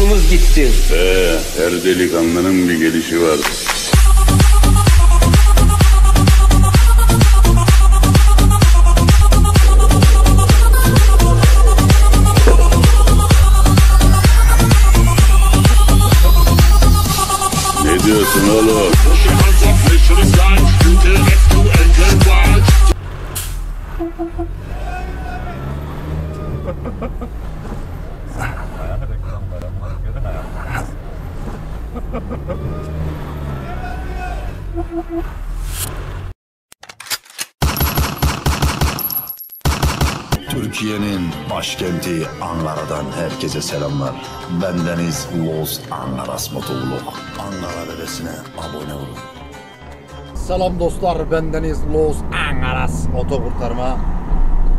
aklımız gitsin. Her delikanlının bir gelişi var. Ne diyorsun oğlum? Türkiye'nin başkenti Ankara'dan herkese selamlar. Bendeniz Los Angaras MotoVlog. Ankara bebesine abone olun. Selam dostlar, bendeniz Los Angaras Oto Kurtarma.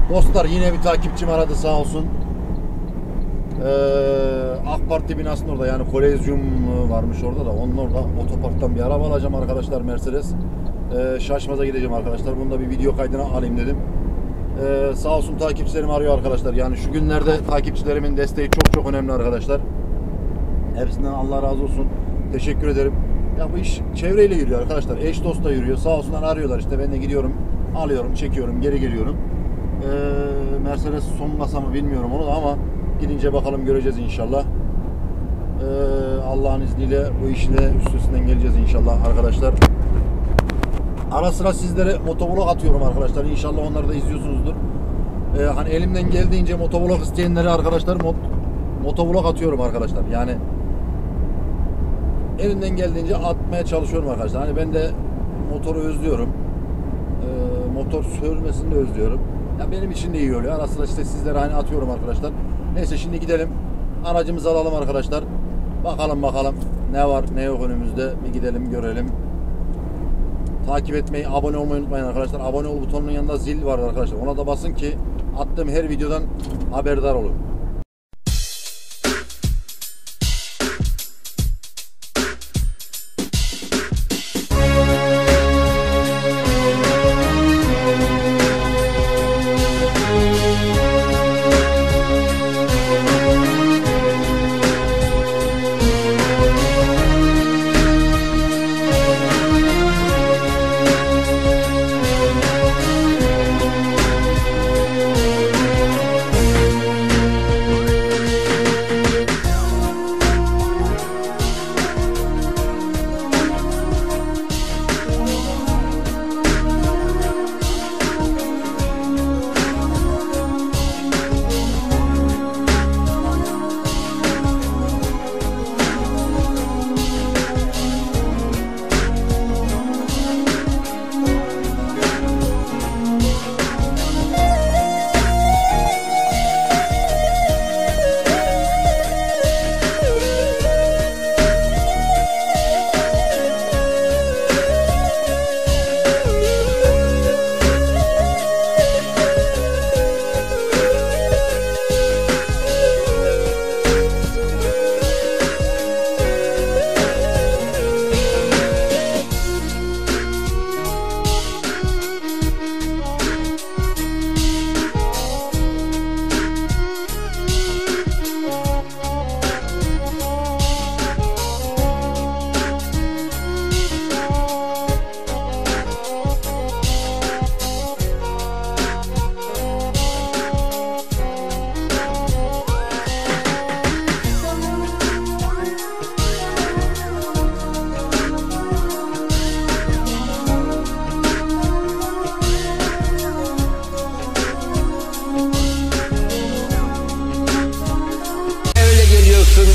Dostlar, yine bir takipçim aradı sağ olsun. AK Parti binasının orada, yani kolezyum varmış orada da, onun orada otoparktan bir araba alacağım arkadaşlar, Mercedes. Şaşmaz'a gideceğim arkadaşlar. Bunu da bir video kaydına alayım dedim. Sağ olsun takipçilerim arıyor arkadaşlar. Yani şu günlerde takipçilerimin desteği çok önemli arkadaşlar. Hepsinden Allah razı olsun. Teşekkür ederim. Ya bu iş çevreyle yürüyor arkadaşlar. Eş dostla yürüyor. Sağ olsunlar arıyorlar işte. Ben de gidiyorum, alıyorum, çekiyorum, geri geliyorum. Mercedes son kasa mı bilmiyorum onu da, ama gidince bakalım, göreceğiz inşallah. Allah'ın izniyle bu işin de üstesinden geleceğiz inşallah arkadaşlar. Ara sıra sizlere motovlog atıyorum arkadaşlar. İnşallah onları da izliyorsunuzdur. Hani elimden geldiğince motovlog isteyenlere arkadaşlar motovlog atıyorum arkadaşlar. Yani elimden geldiğince atmaya çalışıyorum arkadaşlar. Hani ben de motoru özlüyorum. Motor sürmesini de özlüyorum. Ya benim için de iyi oluyor. Ara sıra işte sizlere hani atıyorum arkadaşlar. Neyse, şimdi gidelim. Aracımızı alalım arkadaşlar. Bakalım ne var ne yok önümüzde. Bir gidelim görelim. Takip etmeyi, abone olmayı unutmayın arkadaşlar. Abone ol butonunun yanında zil var arkadaşlar. Ona da basın ki attığım her videodan haberdar olun.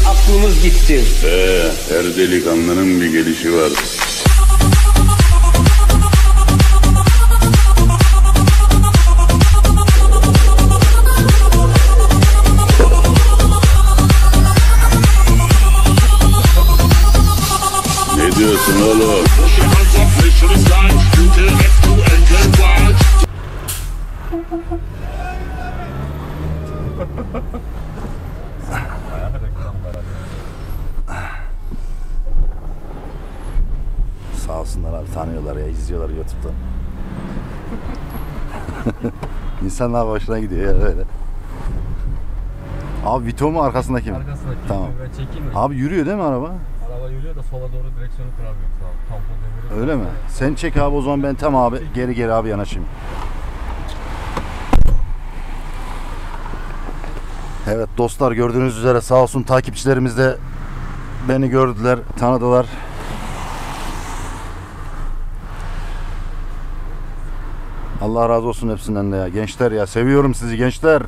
Aklımız gitti. Her delikanlının bir gelişi var. Ne diyorsun oğlum? Sağ olsunlar abi, tanıyorlar ya, izliyorlar YouTube'dan. İnsanlar hoşuna gidiyor ya böyle. Abi Vito mu arkasındaki mi? Arkasındaki. Tamam. Ben çekeyim mi? Abi yürüyor değil mi araba? Araba yürüyor da sola doğru direksiyonu kıramıyoruz abi. Tampon deviriyor. Öyle mi? Sen çek abi o zaman, ben tam abi geri abi yanaşayım. Evet dostlar, gördüğünüz üzere sağ olsun takipçilerimiz de beni gördüler, tanıdılar. Allah razı olsun hepsinden de ya. Gençler ya, seviyorum sizi gençler.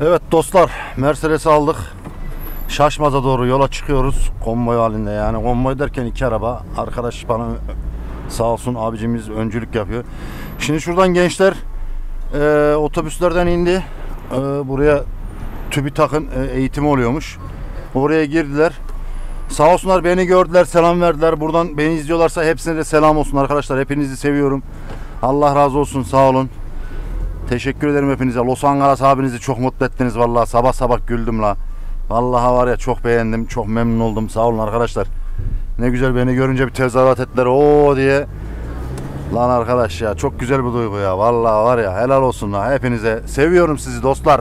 Evet dostlar, Mercedes'i aldık. Şaşmaz'a doğru yola çıkıyoruz. Konvoy halinde, yani konvoy derken iki araba. Arkadaş bana sağ olsun abicimiz öncülük yapıyor. Şimdi şuradan gençler otobüslerden indi. Buraya TÜBİTAK'ın eğitimi oluyormuş. Oraya girdiler. Sağ olsunlar beni gördüler, selam verdiler. Buradan beni izliyorlarsa hepsine de selam olsun arkadaşlar. Hepinizi seviyorum. Allah razı olsun, sağ olun. Teşekkür ederim hepinize. Los Angaras abinizi çok mutlu ettiniz vallahi. Sabah sabah güldüm la. Vallahi var ya, çok beğendim. Çok memnun oldum. Sağ olun arkadaşlar. Ne güzel beni görünce bir tezahürat ettiler. Oo diye. Lan arkadaş ya, çok güzel bir duygu ya. Vallahi var ya, helal olsun la hepinize. Seviyorum sizi dostlar.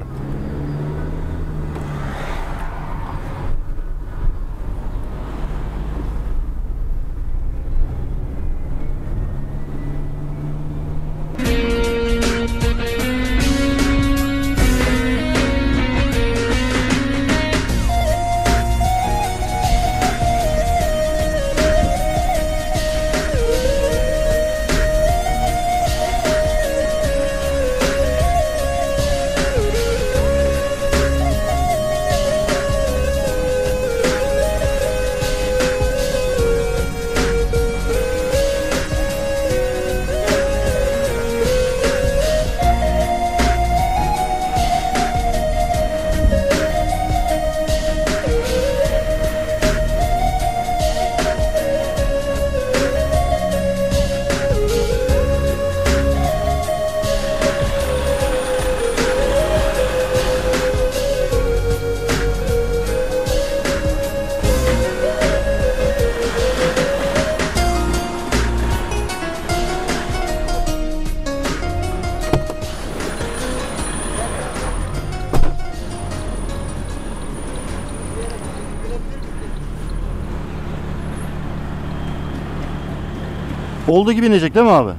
Olduğu gibi inecek değil mi abi?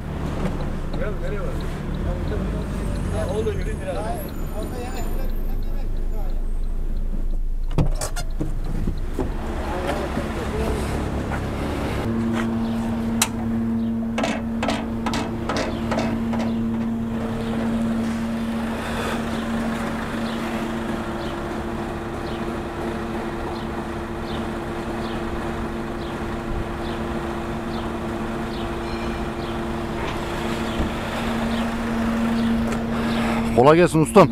Kolay gelsin ustam.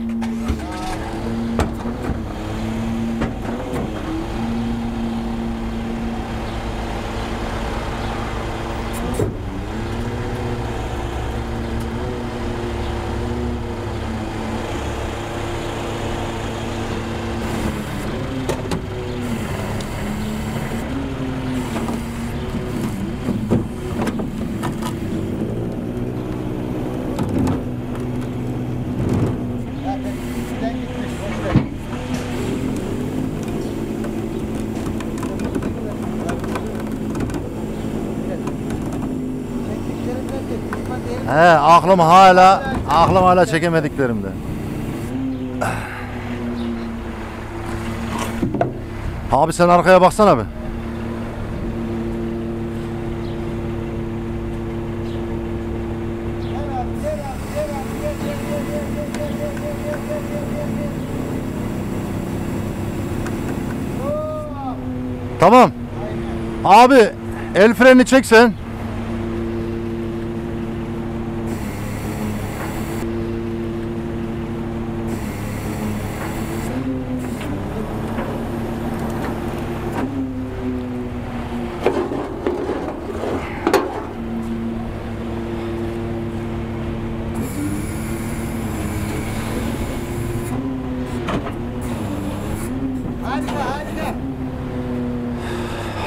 He, aklım hala çekemediklerimde. Abi sen arkaya baksana abi. Tamam. Abi el freni çeksen.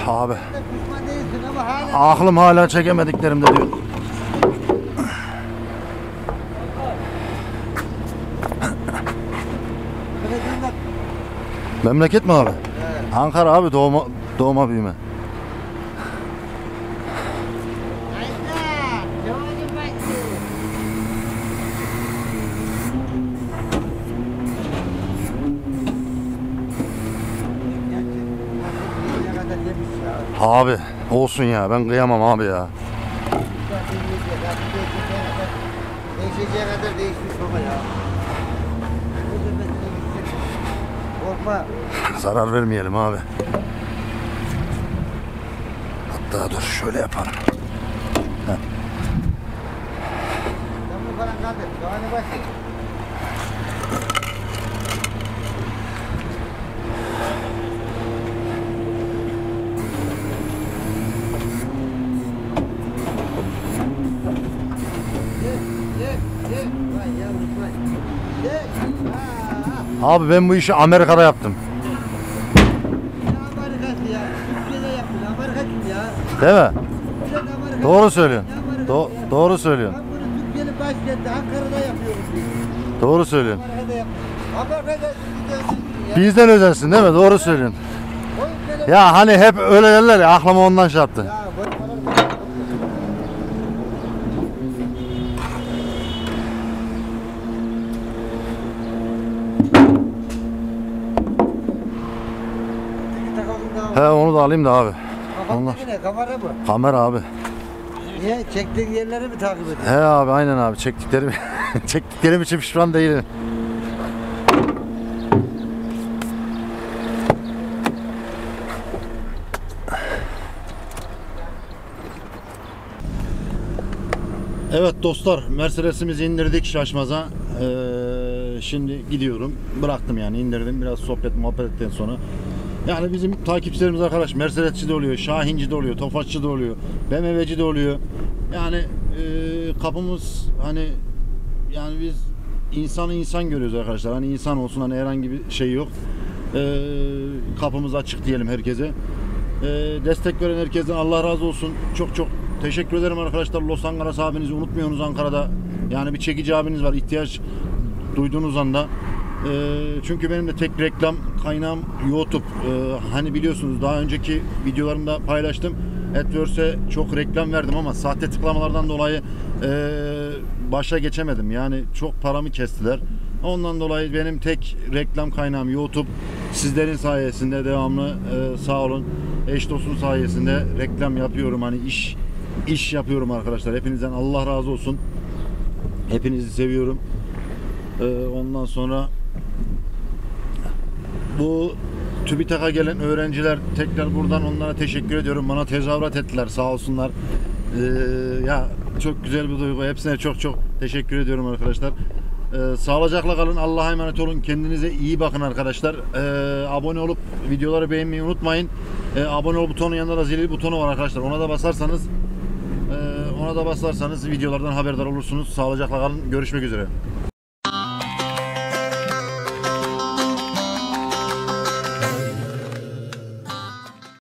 Abi, aklım hala çekemediklerimde diyor. Memleket mi abi? Evet. Ankara abi, doğma büyüme. Abi olsun ya, ben kıyamam abi ya. Değişeceğe kadar değişmiş baba ya. Korkma. Zarar vermeyelim abi. Hatta dur şöyle yapalım. Abi ben bu işi Amerika'da yaptım. Amerika'sı ya. Türkiye'de yaptın. Amerika kim ya? Değil mi? Doğru söylüyorsun. Doğru söylüyorsun. Ben bunu Türkiye'nin başkenti Ankara'da yapıyoruz. Doğru söylüyorsun. Amerika'da bizden özensin değil mi? Doğru söylüyorsun. Ya hani hep öyle derler ya, aklıma ondan çarptı. He, onu da alayım da abi. Onlar... Ne, kamera mı? Kamera abi. Niye? Çektiğin yerleri mi takip ediyorsun? He abi, aynen abi, çektiklerim çektiklerim için pişman değilim. Evet dostlar, Mercedes'imizi indirdik Şaşmaz'a. Şimdi gidiyorum. Bıraktım yani, indirdim. Biraz sohbet ettikten sonra. Yani bizim takipçilerimiz arkadaş Mercedesçi de oluyor, Şahinci de oluyor, Tofaşçı da oluyor, BMW'ci de oluyor. Yani kapımız hani, yani biz insanı insan görüyoruz arkadaşlar. Hani insan olsun, hani herhangi bir şey yok. Kapımız açık diyelim herkese. Destek veren herkese Allah razı olsun. Çok çok teşekkür ederim arkadaşlar. Los Angeras abinizi unutmuyorsunuz Ankara'da. Yani bir çekici abiniz var, ihtiyaç duyduğunuz anda. Çünkü benim de tek reklam kaynağım YouTube. Hani biliyorsunuz daha önceki videolarımda paylaştım. AdWords'e çok reklam verdim ama sahte tıklamalardan dolayı başa geçemedim. Yani çok paramı kestiler. Ondan dolayı benim tek reklam kaynağım YouTube. Sizlerin sayesinde devamlı sağ olun, eş dostum sayesinde reklam yapıyorum. Hani iş yapıyorum arkadaşlar. Hepinizden Allah razı olsun. Hepinizi seviyorum. Ondan sonra bu TÜBİTAK'a gelen öğrenciler, tekrar buradan onlara teşekkür ediyorum. Bana tezahürat ettiler, sağ olsunlar. Ya çok güzel bir duygu. Hepsine çok çok teşekkür ediyorum arkadaşlar. Sağlıcakla kalın. Allah'a emanet olun. Kendinize iyi bakın arkadaşlar. Abone olup videoları beğenmeyi unutmayın. Abone ol butonun yanında da zil butonu var arkadaşlar. Ona da basarsanız videolardan haberdar olursunuz. Sağlıcakla kalın. Görüşmek üzere.